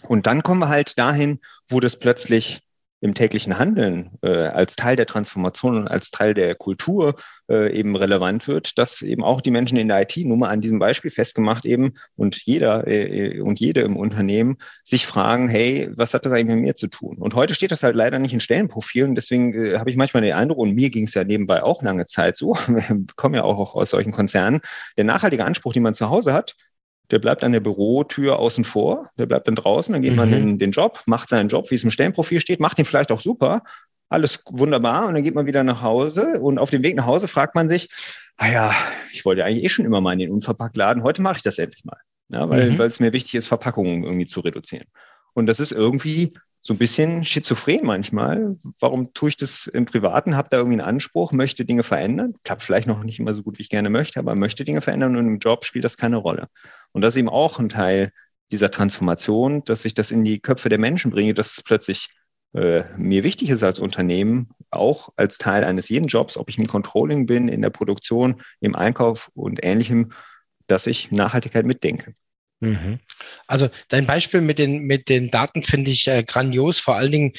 Und dann kommen wir halt dahin, wo das plötzlich im täglichen Handeln äh, als Teil der Transformation und als Teil der Kultur äh, eben relevant wird, dass eben auch die Menschen in der I T, nur mal an diesem Beispiel festgemacht eben, und jeder äh, und jede im Unternehmen sich fragen, hey, was hat das eigentlich mit mir zu tun? Und heute steht das halt leider nicht in Stellenprofilen, deswegen äh, habe ich manchmal den Eindruck, und mir ging es ja nebenbei auch lange Zeit so, wir kommen ja auch aus solchen Konzernen, der nachhaltige Anspruch, den man zu Hause hat, der bleibt an der Bürotür außen vor, der bleibt dann draußen, dann geht mhm. man in den Job, macht seinen Job, wie es im Stellenprofil steht, macht ihn vielleicht auch super, alles wunderbar, und dann geht man wieder nach Hause, und auf dem Weg nach Hause fragt man sich, ah ja, ich wollte eigentlich eh schon immer mal in den Unverpacktladen, heute mache ich das endlich mal, ja, weil mhm. weil es mir wichtig ist, Verpackungen irgendwie zu reduzieren. Und das ist irgendwie so ein bisschen schizophren manchmal. Warum tue ich das im Privaten? Habe da irgendwie einen Anspruch, möchte Dinge verändern. Klappt vielleicht noch nicht immer so gut, wie ich gerne möchte, aber möchte Dinge verändern, und im Job spielt das keine Rolle. Und das ist eben auch ein Teil dieser Transformation, dass ich das in die Köpfe der Menschen bringe, dass es plötzlich äh, mir wichtig ist als Unternehmen, auch als Teil eines jeden Jobs, ob ich im Controlling bin, in der Produktion, im Einkauf und Ähnlichem, dass ich Nachhaltigkeit mitdenke. Also dein Beispiel mit den, mit den Daten finde ich äh, grandios, vor allen Dingen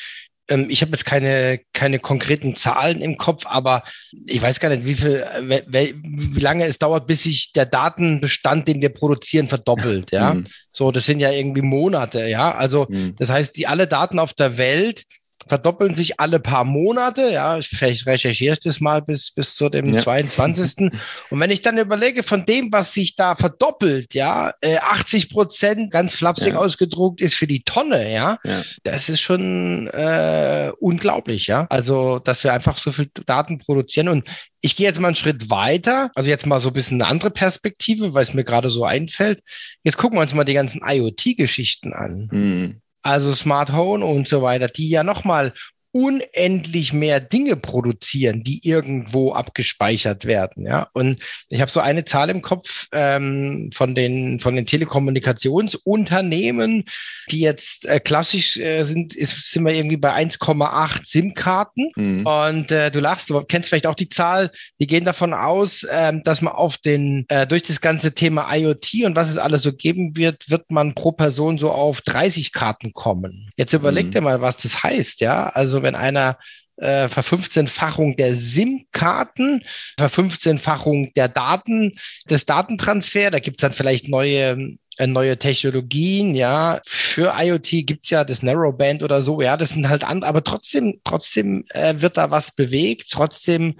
Ich habe jetzt keine, keine konkreten Zahlen im Kopf, aber ich weiß gar nicht, wie viel, wie lange es dauert, bis sich der Datenbestand, den wir produzieren, verdoppelt. Ja, mhm. So, das sind ja irgendwie Monate. Ja, also mhm. das heißt, die alle Daten auf der Welt verdoppeln sich alle paar Monate. Ja, vielleicht recherchiere ich das mal bis, bis zu dem ja. zweiundzwanzigsten Und wenn ich dann überlege, von dem, was sich da verdoppelt, ja, achtzig Prozent, ganz flapsig ja. ausgedruckt, ist für die Tonne, ja, ja. das ist schon äh, unglaublich, ja. Also, dass wir einfach so viel Daten produzieren. Und ich gehe jetzt mal einen Schritt weiter, also jetzt mal so ein bisschen eine andere Perspektive, weil es mir gerade so einfällt. Jetzt gucken wir uns mal die ganzen IoT-Geschichten an. Mhm. Also Smart Home und so weiter, die ja nochmal unendlich mehr Dinge produzieren, die irgendwo abgespeichert werden. Ja? Und ich habe so eine Zahl im Kopf ähm, von den, von den Telekommunikationsunternehmen, die jetzt äh, klassisch äh, sind, ist, sind wir irgendwie bei eins Komma acht SIM-Karten. Mhm. Und äh, du lachst, du kennst vielleicht auch die Zahl, die gehen davon aus, ähm, dass man auf den, äh, durch das ganze Thema IoT und was es alles so geben wird, wird man pro Person so auf dreißig Karten kommen. Jetzt überleg mhm. dir mal, was das heißt, ja. Also wenn einer äh, Verfünfzehnfachung der SIM-Karten, Verfünfzehnfachung der Daten, des Datentransfer, da gibt es dann vielleicht neue, äh, neue Technologien, ja. Für IoT gibt es ja das Narrowband oder so, ja, das sind halt andere, aber trotzdem, trotzdem äh, wird da was bewegt, trotzdem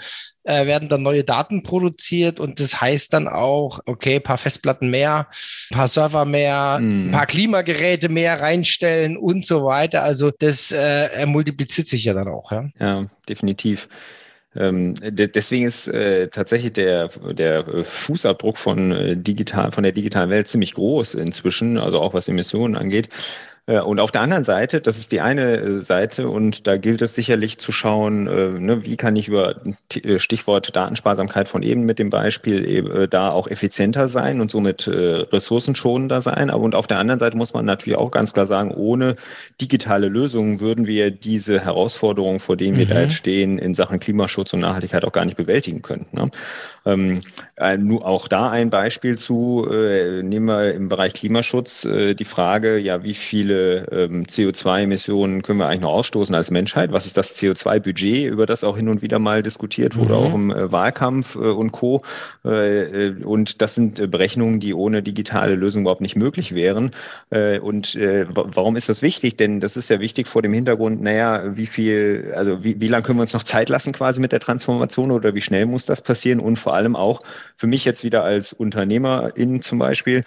äh, werden dann neue Daten produziert und das heißt dann auch, okay, ein paar Festplatten mehr, ein paar Server mehr, mm. ein paar Klimageräte mehr reinstellen und so weiter. Also das äh, multipliziert sich ja dann auch. Ja, ja, definitiv. Ähm, de- deswegen ist äh, tatsächlich der, der Fußabdruck von, äh, digital, von der digitalen Welt ziemlich groß inzwischen, also auch was Emissionen angeht. Und auf der anderen Seite, das ist die eine Seite und da gilt es sicherlich zu schauen, ne, wie kann ich über Stichwort Datensparsamkeit von eben mit dem Beispiel eben da auch effizienter sein und somit ressourcenschonender sein. Aber und auf der anderen Seite muss man natürlich auch ganz klar sagen, ohne digitale Lösungen würden wir diese Herausforderungen, vor denen wir mhm. da jetzt stehen, in Sachen Klimaschutz und Nachhaltigkeit auch gar nicht bewältigen können. Ne? Ähm, nur auch da ein Beispiel zu, äh, nehmen wir im Bereich Klimaschutz äh, die Frage, ja, wie viele C O zwei Emissionen können wir eigentlich noch ausstoßen als Menschheit? Was ist das C O zwei Budget, über das auch hin und wieder mal diskutiert wurde, mhm. auch im Wahlkampf und Co. Und das sind Berechnungen, die ohne digitale Lösung überhaupt nicht möglich wären. Und warum ist das wichtig? Denn das ist ja wichtig vor dem Hintergrund, naja, wie viel, also wie, wie lange können wir uns noch Zeit lassen quasi mit der Transformation oder wie schnell muss das passieren? Und vor allem auch für mich jetzt wieder als UnternehmerIn zum Beispiel,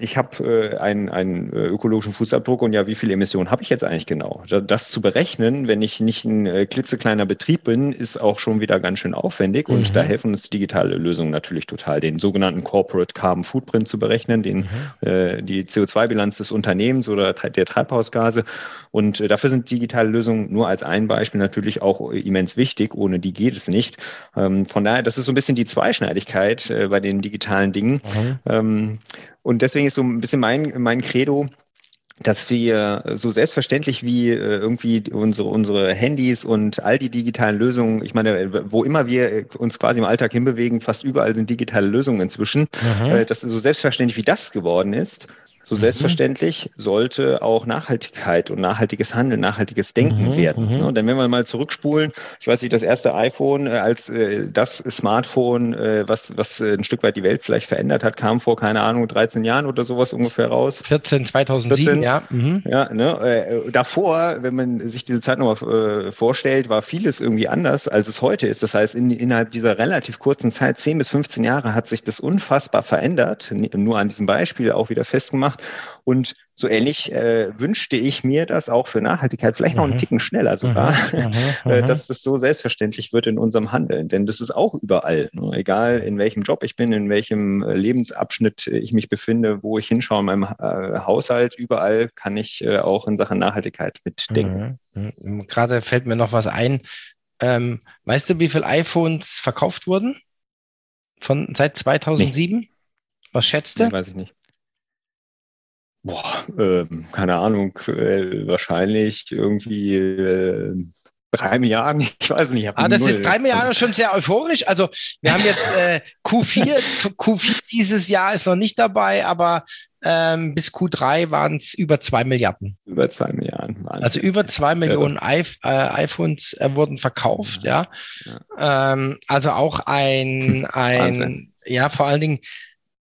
ich habe einen, einen ökologischen Fußabdruck und ja, wie viele Emissionen habe ich jetzt eigentlich genau? Das zu berechnen, wenn ich nicht ein klitzekleiner Betrieb bin, ist auch schon wieder ganz schön aufwendig und mhm. da helfen uns digitale Lösungen natürlich total, den sogenannten Corporate Carbon Footprint zu berechnen, den, mhm. äh, die C O zwei Bilanz des Unternehmens oder der Treibhausgase und äh, dafür sind digitale Lösungen nur als ein Beispiel natürlich auch immens wichtig, ohne die geht es nicht. Ähm, von daher, das ist so ein bisschen die Zweischneidigkeit äh, bei den digitalen Dingen mhm. ähm, und deswegen ist so ein bisschen mein, mein Credo, dass wir so selbstverständlich wie irgendwie unsere, unsere Handys und all die digitalen Lösungen, ich meine, wo immer wir uns quasi im Alltag hinbewegen, fast überall sind digitale Lösungen inzwischen, mhm. dass so selbstverständlich wie das geworden ist, so mhm. selbstverständlich sollte auch Nachhaltigkeit und nachhaltiges Handeln, nachhaltiges Denken mhm. werden. Ne? Denn wenn wir mal zurückspulen, ich weiß nicht, das erste iPhone als äh, das Smartphone, äh, was, was ein Stück weit die Welt vielleicht verändert hat, kam vor, keine Ahnung, dreizehn Jahren oder sowas ungefähr raus. vierzehn, zweitausendsieben, vierzehn, ja. Mhm. Ja, ne? äh, davor, wenn man sich diese Zeit nochmal äh, vorstellt, war vieles irgendwie anders, als es heute ist. Das heißt, in, innerhalb dieser relativ kurzen Zeit, zehn bis fünfzehn Jahre, hat sich das unfassbar verändert. Nur an diesem Beispiel auch wieder festgemacht. Und so ähnlich äh, wünschte ich mir das auch für Nachhaltigkeit, vielleicht noch mhm. einen Ticken schneller sogar, mhm. Mhm. äh, dass das so selbstverständlich wird in unserem Handeln. Denn das ist auch überall, ne? Egal in welchem Job ich bin, in welchem Lebensabschnitt ich mich befinde, wo ich hinschaue in meinem äh, Haushalt, überall kann ich äh, auch in Sachen Nachhaltigkeit mitdenken. Mhm. Mhm. Gerade fällt mir noch was ein. Ähm, weißt du, wie viele iPhones verkauft wurden von seit zweitausendsieben? Nee. Was schätzt du? Nee, weiß ich nicht. Boah, äh, keine Ahnung, äh, wahrscheinlich irgendwie äh, Drei Milliarden, ich weiß nicht. Ich ah, das null. Ist drei Milliarden schon sehr euphorisch. Also wir haben jetzt äh, Q vier, Q vier dieses Jahr ist noch nicht dabei, aber ähm, bis Q drei waren es über zwei Milliarden. Über zwei Milliarden. Mann. Also über zwei Millionen ja. I- äh, iPhones äh, wurden verkauft, ja. ja. ja. Ähm, also auch ein, ein ja, vor allen Dingen,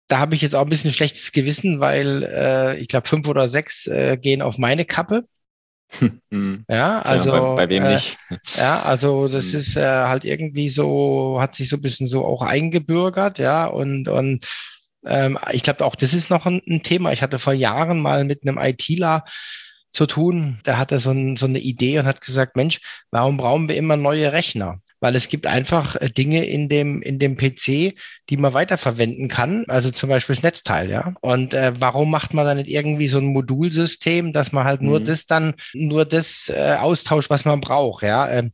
da habe ich jetzt auch ein bisschen schlechtes Gewissen, weil äh, ich glaube fünf oder sechs äh, gehen auf meine Kappe. Ja, also ja, bei, bei wem nicht? Äh, ja, also das hm. ist äh, halt irgendwie so, hat sich so ein bisschen so auch eingebürgert, ja, und, und ähm, ich glaube auch, das ist noch ein, ein Thema. Ich hatte vor Jahren mal mit einem ITler zu tun, der hatte so, ein, so eine Idee und hat gesagt, Mensch, warum brauchen wir immer neue Rechner? Weil es gibt einfach Dinge in dem, in dem P C, die man weiterverwenden kann, also zum Beispiel das Netzteil, ja. Und äh, warum macht man dann nicht irgendwie so ein Modulsystem, dass man halt nur mhm. das dann, nur das äh, austauscht, was man braucht, ja. Ähm,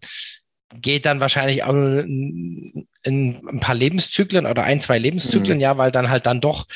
geht dann wahrscheinlich auch in ein paar Lebenszyklen oder ein, zwei Lebenszyklen, mhm. ja, weil dann halt dann doch,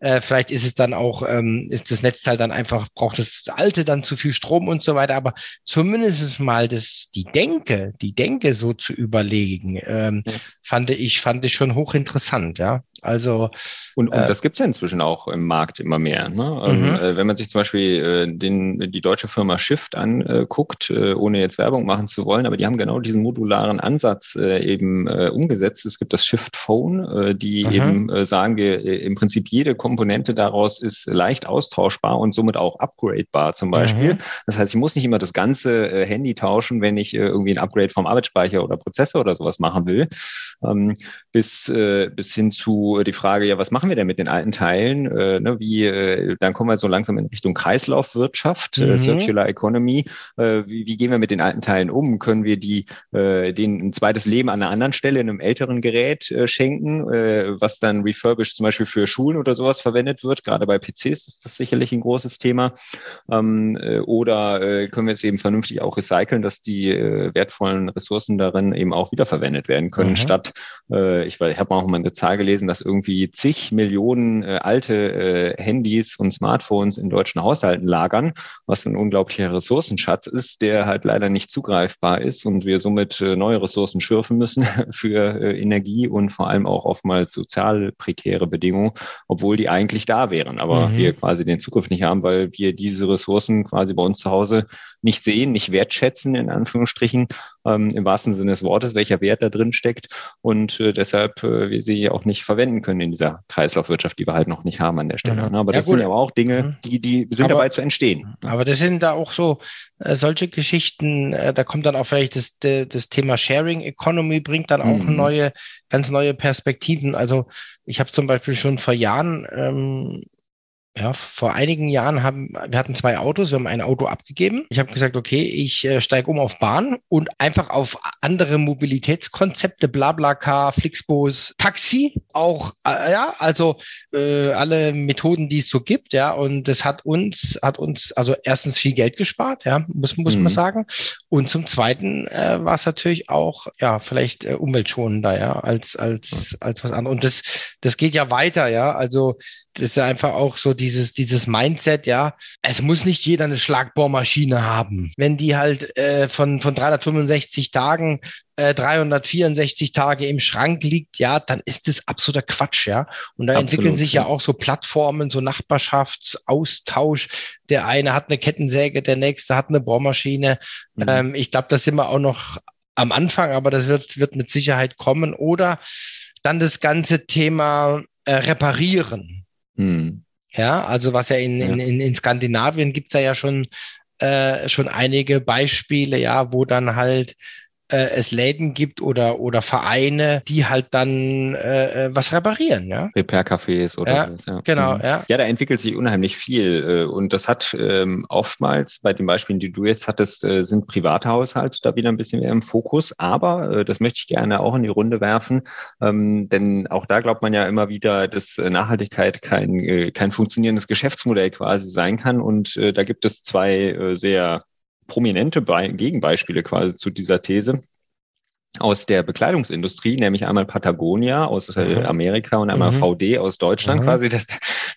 äh, vielleicht ist es dann auch, ähm, ist das Netzteil dann einfach, braucht das alte dann zu viel Strom und so weiter, aber zumindest mal das, die Denke, die Denke so zu überlegen, ähm, mhm. fand ich, fand ich schon hochinteressant, ja. Also und, und äh, das gibt es ja inzwischen auch im Markt immer mehr. Ne? Mhm. Ähm, wenn man sich zum Beispiel äh, den, die deutsche Firma Shift anguckt, äh, ohne jetzt Werbung machen zu wollen, aber die haben genau diesen modularen Ansatz äh, eben äh, umgesetzt. Es gibt das Shift Phone, äh, die mhm. eben äh, sagen, wir, äh, im Prinzip jede Komponente daraus ist leicht austauschbar und somit auch upgradebar zum Beispiel. Mhm. Das heißt, ich muss nicht immer das ganze äh, Handy tauschen, wenn ich äh, irgendwie ein Upgrade vom Arbeitsspeicher oder Prozessor oder sowas machen will, ähm, bis, äh, bis hin zu die Frage, ja, was machen wir denn mit den alten Teilen? Äh, ne, wie, äh, dann kommen wir so langsam in Richtung Kreislaufwirtschaft, mhm. äh, Circular Economy. Äh, wie, wie gehen wir mit den alten Teilen um? Können wir die, äh, denen ein zweites Leben an einer anderen Stelle in einem älteren Gerät äh, schenken, äh, was dann refurbished zum Beispiel für Schulen oder sowas verwendet wird? Gerade bei P Cs ist das sicherlich ein großes Thema. Ähm, äh, oder äh, können wir es eben vernünftig auch recyceln, dass die äh, wertvollen Ressourcen darin eben auch wiederverwendet werden können, mhm. statt, äh, ich, ich habe auch mal eine Zahl gelesen, dass irgendwie zig Millionen äh, alte äh, Handys und Smartphones in deutschen Haushalten lagern, was ein unglaublicher Ressourcenschatz ist, der halt leider nicht zugreifbar ist und wir somit äh, neue Ressourcen schürfen müssen für äh, Energie und vor allem auch oftmals sozial prekäre Bedingungen, obwohl die eigentlich da wären, aber mhm. wir quasi den Zugriff nicht haben, weil wir diese Ressourcen quasi bei uns zu Hause nicht sehen, nicht wertschätzen, in Anführungsstrichen, ähm, im wahrsten Sinne des Wortes, welcher Wert da drin steckt und äh, deshalb äh, wir sie auch nicht verwenden können in dieser Kreislaufwirtschaft, die wir halt noch nicht haben an der Stelle. Mhm. Aber das ja, sind aber auch Dinge, die, die sind aber dabei zu entstehen. Aber das sind da auch so äh, solche Geschichten, äh, da kommt dann auch vielleicht das, das Thema Sharing Economy, bringt dann auch mhm. neue, ganz neue Perspektiven. Also ich habe zum Beispiel schon vor Jahren, ähm, ja, vor einigen Jahren haben, wir hatten zwei Autos, wir haben ein Auto abgegeben. Ich habe gesagt, okay, ich äh, steige um auf Bahn und einfach auf andere Mobilitätskonzepte, BlaBlaCar, Flixbus, Taxi, auch, äh, ja, also äh, alle Methoden, die es so gibt, ja, und das hat uns, hat uns also erstens viel Geld gespart, ja, muss, muss mhm. man sagen. Und zum Zweiten äh, war es natürlich auch, ja, vielleicht äh, umweltschonender, ja, als, als, ja. als was anderes. Und das, das geht ja weiter, ja, also das ist einfach auch so dieses, dieses Mindset, ja. Es muss nicht jeder eine Schlagbohrmaschine haben. Wenn die halt äh, von, von dreihundertfünfundsechzig Tagen, äh, dreihundertvierundsechzig Tage im Schrank liegt, ja, dann ist das absoluter Quatsch, ja. Und da Absolut, entwickeln sich ja, ja auch so Plattformen, so Nachbarschaftsaustausch. Der eine hat eine Kettensäge, der nächste hat eine Bohrmaschine. Mhm. Ähm, ich glaube, das sind wir auch noch am Anfang, aber das wird, wird mit Sicherheit kommen. Oder dann das ganze Thema äh, reparieren. Hm. Ja, also was ja in, in, in, in Skandinavien gibt's da ja schon, äh, schon einige Beispiele, ja, wo dann halt äh, es Läden gibt oder, oder Vereine, die halt dann äh, was reparieren, ja. Repair-Cafés oder ja, so. Ja. Genau, mhm. ja. Ja, da entwickelt sich unheimlich viel und das hat ähm, oftmals bei den Beispielen, die du jetzt hattest, äh, sind private Haushalte da wieder ein bisschen mehr im Fokus, aber äh, das möchte ich gerne auch in die Runde werfen, ähm, denn auch da glaubt man ja immer wieder, dass Nachhaltigkeit kein, äh, kein funktionierendes Geschäftsmodell quasi sein kann und äh, da gibt es zwei äh, sehr prominente Be- Gegenbeispiele quasi zu dieser These aus der Bekleidungsindustrie, nämlich einmal Patagonia aus mhm. Amerika und einmal mhm. V D aus Deutschland mhm. quasi. Das,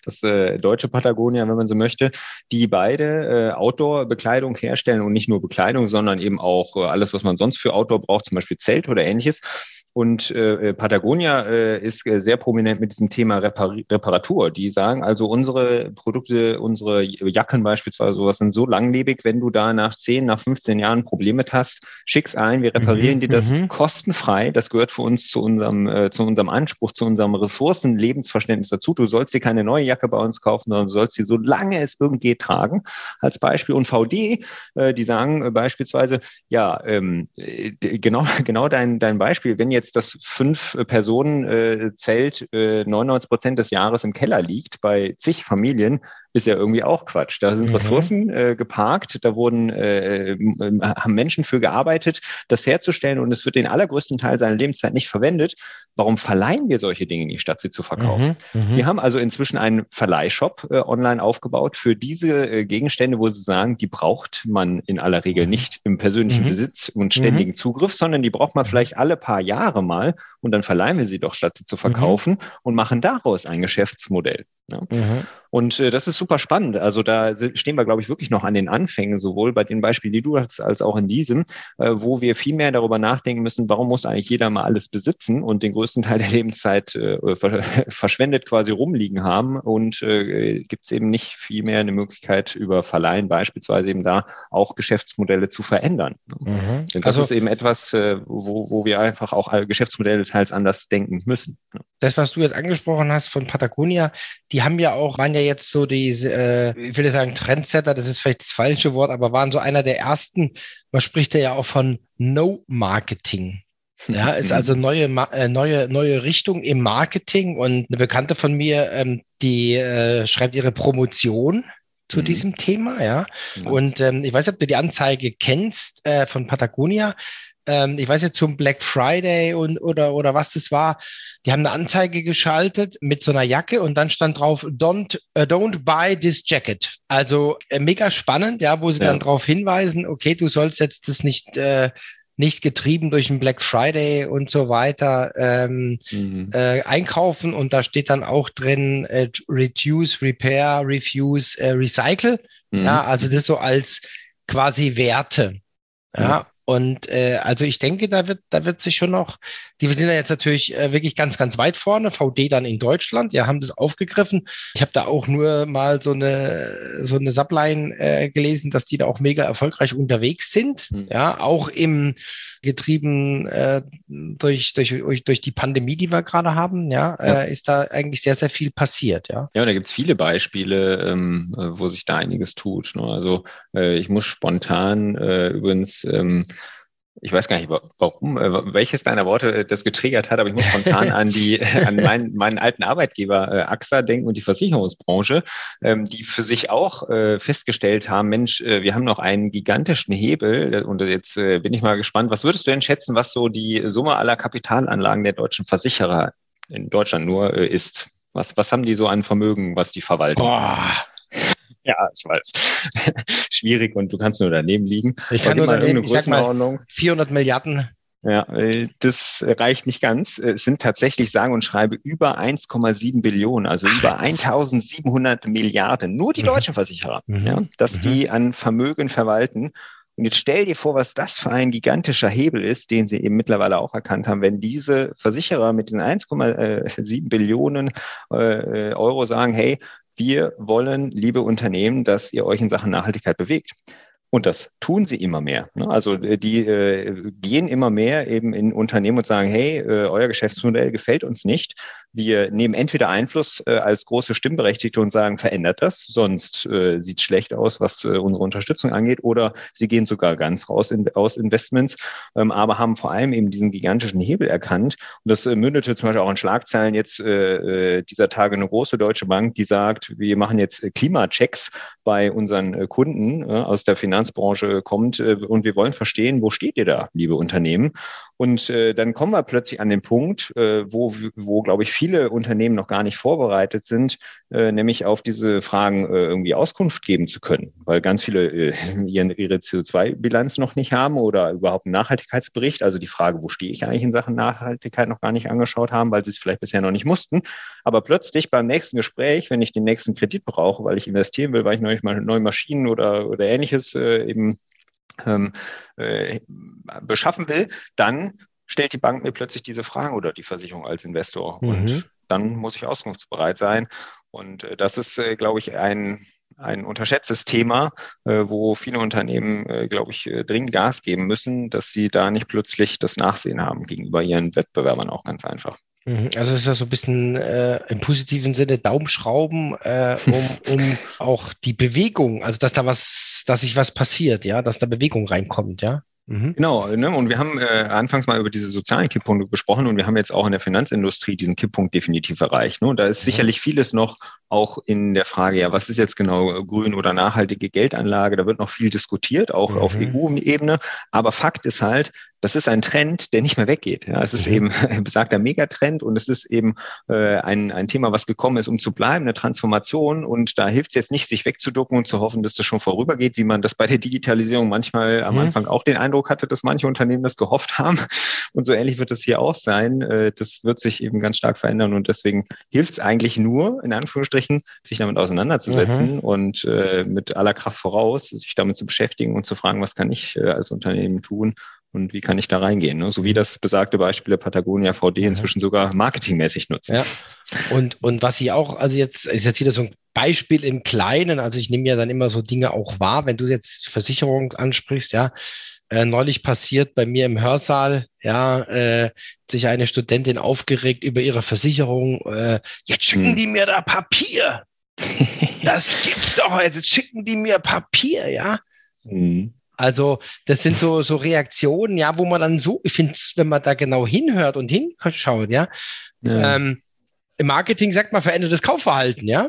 das äh, deutsche Patagonia, wenn man so möchte, die beide äh, Outdoor-Bekleidung herstellen und nicht nur Bekleidung, sondern eben auch äh, alles, was man sonst für Outdoor braucht, zum Beispiel Zelt oder Ähnliches. Und äh, Patagonia äh, ist äh, sehr prominent mit diesem Thema Repar- Reparatur. Die sagen also, unsere Produkte, unsere Jacken beispielsweise, sowas sind so langlebig, wenn du da nach zehn, nach fünfzehn Jahren Probleme hast, schick's ein, wir reparieren mhm, dir das m-m. kostenfrei. Das gehört für uns zu unserem, äh, zu unserem Anspruch, zu unserem Ressourcen-Lebensverständnis dazu. Du sollst dir keine neue Jacke bei uns kaufen, sondern du sollst sie, solange es irgend geht, tragen. Als Beispiel. Und V D, äh, die sagen äh, beispielsweise, ja, ähm, d- genau, genau dein, dein Beispiel, wenn jetzt dass fünf Personen äh, Zelt äh, neunundneunzig Prozent des Jahres im Keller liegt, bei zig Familien, ist ja irgendwie auch Quatsch. Da sind mhm. Ressourcen äh, geparkt, da wurden äh, äh, haben Menschen für gearbeitet, das herzustellen, und es wird den allergrößten Teil seiner Lebenszeit nicht verwendet. Warum verleihen wir solche Dinge nicht, statt sie zu verkaufen? Mhm. Wir haben also inzwischen einen Verleihshop äh, online aufgebaut für diese äh, Gegenstände, wo sie sagen, die braucht man in aller Regel nicht im persönlichen mhm. Besitz und ständigen mhm. Zugriff, sondern die braucht man vielleicht alle paar Jahre mal, und dann verleihen wir sie doch, statt sie zu verkaufen, mhm. und machen daraus ein Geschäftsmodell. Ja. Mhm. Und äh, das ist super spannend. Also da stehen wir, glaube ich, wirklich noch an den Anfängen, sowohl bei den Beispielen, die du hast, als auch in diesem, äh, wo wir viel mehr darüber nachdenken müssen, warum muss eigentlich jeder mal alles besitzen und den größten Teil der Lebenszeit äh, ver- verschwendet quasi rumliegen haben, und äh, gibt es eben nicht viel mehr eine Möglichkeit, über Verleihen beispielsweise eben da auch Geschäftsmodelle zu verändern. Mhm. Und das also, ist eben etwas, äh, wo, wo wir einfach auch Geschäftsmodelle teils anders denken müssen. Das, was du jetzt angesprochen hast von Patagonia, die haben ja auch, waren ja jetzt so die, äh, ich will sagen Trendsetter, das ist vielleicht das falsche Wort, aber waren so einer der ersten, man spricht ja auch von No-Marketing. Ja, ist also neue, neue, neue Richtung im Marketing, und eine Bekannte von mir, ähm, die äh, schreibt ihre Promotion zu mhm. diesem Thema, ja. Mhm. Und ähm, ich weiß nicht, ob du die Anzeige kennst äh, von Patagonia. Ähm, ich weiß jetzt zum Black Friday und oder oder was das war. Die haben eine Anzeige geschaltet mit so einer Jacke, und dann stand drauf, don't, uh, don't buy this jacket. Also äh, mega spannend, ja, wo sie ja. dann darauf hinweisen, okay, du sollst jetzt das nicht äh, nicht getrieben durch den Black Friday und so weiter ähm, mhm. äh, einkaufen. Und da steht dann auch drin, äh, reduce, repair, refuse, äh, recycle. Mhm. Ja, also das so als quasi Werte. Ja, ja. Und äh, also ich denke, da wird da wird sich schon noch, die sind ja jetzt natürlich äh, wirklich ganz, ganz weit vorne, V D dann in Deutschland, ja, haben das aufgegriffen. Ich habe da auch nur mal so eine so eine Subline äh, gelesen, dass die da auch mega erfolgreich unterwegs sind, mhm. ja, auch im getrieben äh, durch, durch, durch die Pandemie, die wir gerade haben, ja, ja. Äh, ist da eigentlich sehr, sehr viel passiert, ja. Ja, und da gibt es viele Beispiele, ähm, wo sich da einiges tut, ne? Also äh, ich muss spontan äh, übrigens, ähm, ich weiß gar nicht, warum, welches deiner Worte das getriggert hat, aber ich muss spontan an die, an meinen, meinen alten Arbeitgeber äh, AXA denken und die Versicherungsbranche, ähm, die für sich auch äh, festgestellt haben, Mensch, äh, wir haben noch einen gigantischen Hebel, und jetzt äh, bin ich mal gespannt, was würdest du denn schätzen, was so die Summe aller Kapitalanlagen der deutschen Versicherer in Deutschland nur äh, ist? Was, was haben die so an Vermögen, was die verwalten? Boah. Ja, ich weiß. Schwierig, und du kannst nur daneben liegen. Ich kann nur daneben, ich sag mal vierhundert Milliarden. Ja, das reicht nicht ganz. Es sind tatsächlich sage und schreibe über eins Komma sieben Billionen, also Ach. über tausendsiebenhundert Milliarden. Nur die deutschen Versicherer, mhm. ja, dass mhm. die an Vermögen verwalten. Und jetzt stell dir vor, was das für ein gigantischer Hebel ist, den sie eben mittlerweile auch erkannt haben. Wenn diese Versicherer mit den eins Komma sieben Billionen Euro sagen, hey, wir wollen, liebe Unternehmen, dass ihr euch in Sachen Nachhaltigkeit bewegt. Und das tun sie immer mehr. Ne? Also die äh, gehen immer mehr eben in Unternehmen und sagen, hey, äh, euer Geschäftsmodell gefällt uns nicht. Wir nehmen entweder Einfluss äh, als große Stimmberechtigte und sagen, verändert das, sonst äh, sieht es schlecht aus, was äh, unsere Unterstützung angeht. Oder sie gehen sogar ganz raus in, aus Investments, ähm, aber haben vor allem eben diesen gigantischen Hebel erkannt. Und das äh, mündete zum Beispiel auch in Schlagzeilen jetzt äh, dieser Tage eine große deutsche Bank, die sagt, wir machen jetzt Klimachecks bei unseren äh, Kunden äh, aus der Finanzierung. Finanzbranche kommt, und wir wollen verstehen, wo steht ihr da, liebe Unternehmen? Und äh, dann kommen wir plötzlich an den Punkt, äh, wo, wo glaube ich, viele viele Unternehmen noch gar nicht vorbereitet sind, äh, nämlich auf diese Fragen äh, irgendwie Auskunft geben zu können, weil ganz viele äh, ihren, ihre C O zwei Bilanz noch nicht haben oder überhaupt einen Nachhaltigkeitsbericht, also die Frage, wo stehe ich eigentlich in Sachen Nachhaltigkeit, noch gar nicht angeschaut haben, weil sie es vielleicht bisher noch nicht mussten. Aber plötzlich beim nächsten Gespräch, wenn ich den nächsten Kredit brauche, weil ich investieren will, weil ich neulich mal neue Maschinen oder, oder ähnliches äh, eben ähm, äh, beschaffen will, dann stellt die Bank mir plötzlich diese Fragen oder die Versicherung als Investor. Mhm. Und dann muss ich auskunftsbereit sein. Und das ist, glaube ich, ein, ein unterschätztes Thema, wo viele Unternehmen, glaube ich, dringend Gas geben müssen, dass sie da nicht plötzlich das Nachsehen haben gegenüber ihren Wettbewerbern, auch ganz einfach. Also es ist ja so ein bisschen äh, im positiven Sinne Daumenschrauben, äh, um, um auch die Bewegung, also dass da was, dass sich was passiert, ja, dass da Bewegung reinkommt, ja. Mhm. Genau, ne? Und wir haben äh, anfangs mal über diese sozialen Kipppunkte gesprochen und wir haben jetzt auch in der Finanzindustrie diesen Kipppunkt definitiv erreicht. Ne? Und da ist mhm. sicherlich vieles noch auch in der Frage, ja, was ist jetzt genau grün oder nachhaltige Geldanlage? Da wird noch viel diskutiert, auch mhm. auf E U-Ebene. Aber Fakt ist halt, das ist ein Trend, der nicht mehr weggeht. Ja, es ist eben ein besagter Megatrend und es ist eben äh, ein, ein Thema, was gekommen ist, um zu bleiben, eine Transformation. Und da hilft es jetzt nicht, sich wegzuducken und zu hoffen, dass das schon vorübergeht, wie man das bei der Digitalisierung manchmal am Anfang auch den Eindruck hatte, dass manche Unternehmen das gehofft haben. Und so ähnlich wird das hier auch sein. Äh, das wird sich eben ganz stark verändern und deswegen hilft es eigentlich nur, in Anführungsstrichen, sich damit auseinanderzusetzen mhm. und äh, mit aller Kraft voraus, sich damit zu beschäftigen und zu fragen, was kann ich äh, als Unternehmen tun? Und wie kann ich da reingehen? Ne? So wie das besagte Beispiel der Patagonia V D inzwischen sogar marketingmäßig nutzt. Ja. Und, und was ich auch, also jetzt ist jetzt wieder so ein Beispiel im Kleinen, also ich nehme ja dann immer so Dinge auch wahr, wenn du jetzt Versicherung ansprichst, ja, äh, neulich passiert bei mir im Hörsaal, ja, äh, sich eine Studentin aufgeregt über ihre Versicherung, äh, jetzt schicken hm. die mir da Papier. Das gibt's doch, jetzt schicken die mir Papier, ja. Hm. Also das sind so so Reaktionen, ja, wo man dann so, ich finde, wenn man da genau hinhört und hinschaut, ja, ja. Ähm, im Marketing sagt man verändertes Kaufverhalten, ja,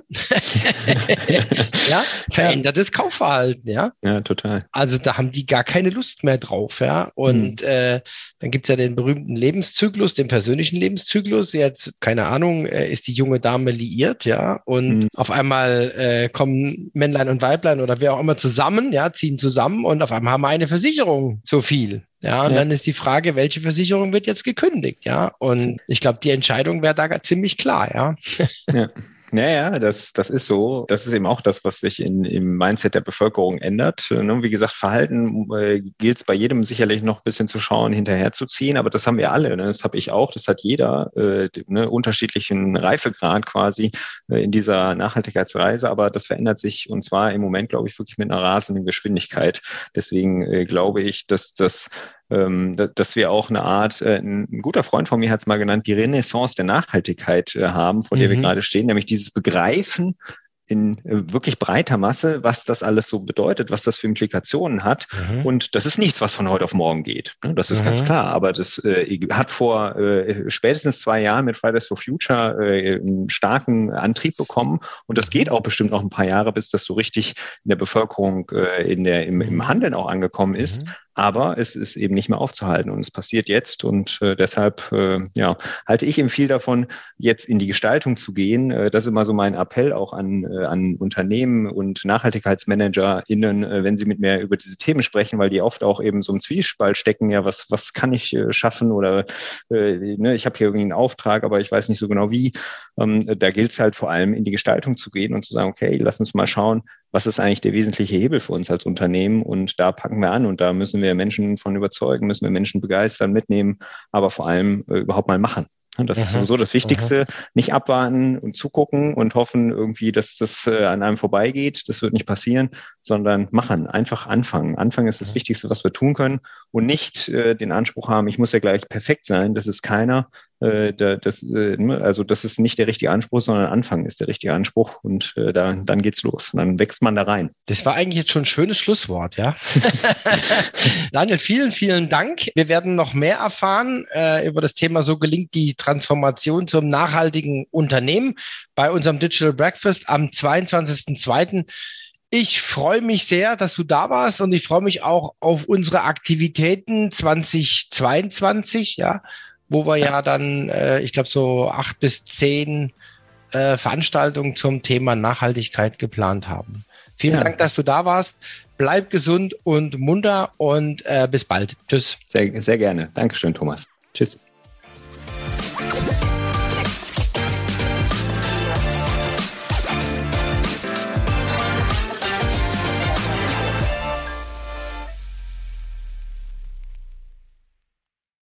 ja, verändertes Kaufverhalten, ja. Ja, total. Also da haben die gar keine Lust mehr drauf, ja. Und mhm. äh, dann gibt's ja den berühmten Lebenszyklus, den persönlichen Lebenszyklus. Jetzt keine Ahnung, äh, ist die junge Dame liiert, ja, und mhm. auf einmal äh, kommen Männlein und Weiblein oder wer auch immer zusammen, ja, ziehen zusammen und auf einmal haben wir eine Versicherung so viel. Ja, und ja. dann ist die Frage, welche Versicherung wird jetzt gekündigt, ja? Und ich glaube, die Entscheidung wäre da ziemlich klar, ja. Ja. Naja, das, das ist so. Das ist eben auch das, was sich in, im Mindset der Bevölkerung ändert. Wie gesagt, Verhalten äh, gilt es bei jedem sicherlich noch ein bisschen zu schauen, hinterherzuziehen, aber das haben wir alle. Ne? Das habe ich auch, das hat jeder, äh, ne, unterschiedlichen Reifegrad quasi äh, in dieser Nachhaltigkeitsreise, aber das verändert sich und zwar im Moment, glaube ich, wirklich mit einer rasenden Geschwindigkeit. Deswegen äh, glaube ich, dass das dass wir auch eine Art, ein guter Freund von mir hat es mal genannt, die Renaissance der Nachhaltigkeit haben, vor der mhm. wir gerade stehen, nämlich dieses Begreifen in wirklich breiter Masse, was das alles so bedeutet, was das für Implikationen hat. Mhm. Und das ist nichts, was von heute auf morgen geht. Das ist mhm. ganz klar. Aber das äh, hat vor äh, spätestens zwei Jahren mit Fridays for Future äh, einen starken Antrieb bekommen. Und das geht auch bestimmt noch ein paar Jahre, bis das so richtig in der Bevölkerung, äh, in der, im, im Handeln auch angekommen ist. Mhm. Aber es ist eben nicht mehr aufzuhalten und es passiert jetzt und äh, deshalb äh, ja, halte ich eben viel davon, jetzt in die Gestaltung zu gehen. Äh, das ist immer so mein Appell auch an, äh, an Unternehmen und NachhaltigkeitsmanagerInnen, äh, wenn sie mit mir über diese Themen sprechen, weil die oft auch eben so im Zwiespalt stecken, ja, was, was kann ich äh, schaffen oder äh, ne, ich habe hier irgendwie einen Auftrag, aber ich weiß nicht so genau wie. Ähm, da gilt es halt vor allem, in die Gestaltung zu gehen und zu sagen, okay, lass uns mal schauen, was ist eigentlich der wesentliche Hebel für uns als Unternehmen? Und da packen wir an und da müssen wir Menschen von überzeugen, müssen wir Menschen begeistern, mitnehmen, aber vor allem äh, überhaupt mal machen. Und das aha, ist sowieso das Wichtigste. Aha. Nicht abwarten und zugucken und hoffen irgendwie, dass das äh, an einem vorbeigeht. Das wird nicht passieren, sondern machen. Einfach anfangen. Anfangen ist das Wichtigste, was wir tun können und nicht äh, den Anspruch haben, ich muss ja gleich perfekt sein. Das ist keiner. Äh, das, äh, also das ist nicht der richtige Anspruch, sondern Anfangen ist der richtige Anspruch und äh, da, dann geht's los. Und dann wächst man da rein. Das war eigentlich jetzt schon ein schönes Schlusswort, ja. Daniel, vielen, vielen Dank. Wir werden noch mehr erfahren äh, über das Thema, so gelingt die Transformation zum nachhaltigen Unternehmen bei unserem Digital Breakfast am zweiundzwanzigsten zweiten Ich freue mich sehr, dass du da warst und ich freue mich auch auf unsere Aktivitäten zweitausendzweiundzwanzig, ja, wo wir ja dann, äh, ich glaube, so acht bis zehn äh, Veranstaltungen zum Thema Nachhaltigkeit geplant haben. Vielen ja. Dank, dass du da warst. Bleib gesund und munter und äh, bis bald. Tschüss. Sehr, sehr gerne. Dankeschön, Thomas. Tschüss.